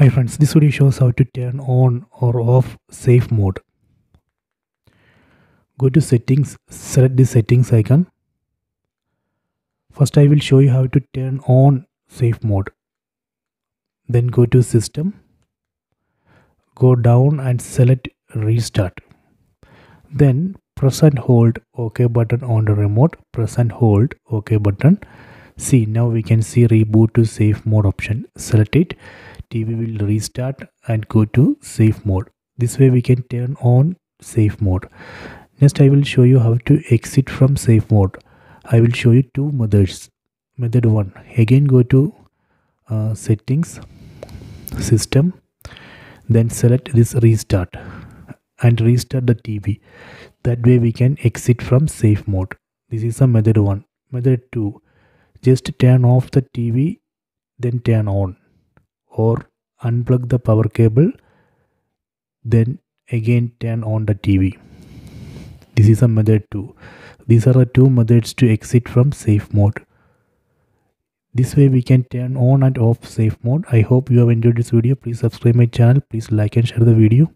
Hi friends, this video shows how to turn on or off safe mode. Go to settings, select the settings icon. First I will show you how to turn on safe mode. Then go to system, go down and select restart. Then press and hold OK button on the remote, press and hold OK button. See, now we can see reboot to safe mode option. Select it. TV will restart and go to safe mode. This way we can turn on safe mode. Next I will show you how to exit from safe mode. I will show you two methods. Method 1. Again go to settings, system, then select this restart and restart the TV. That way we can exit from safe mode. This is a method 1. Method 2. Just turn off the TV, then turn on, or unplug the power cable, then again turn on the TV. This is a method 2. These are the two methods to exit from safe mode. This way we can turn on and off safe mode. I hope you have enjoyed this video. Please subscribe my channel. Please like and share the video.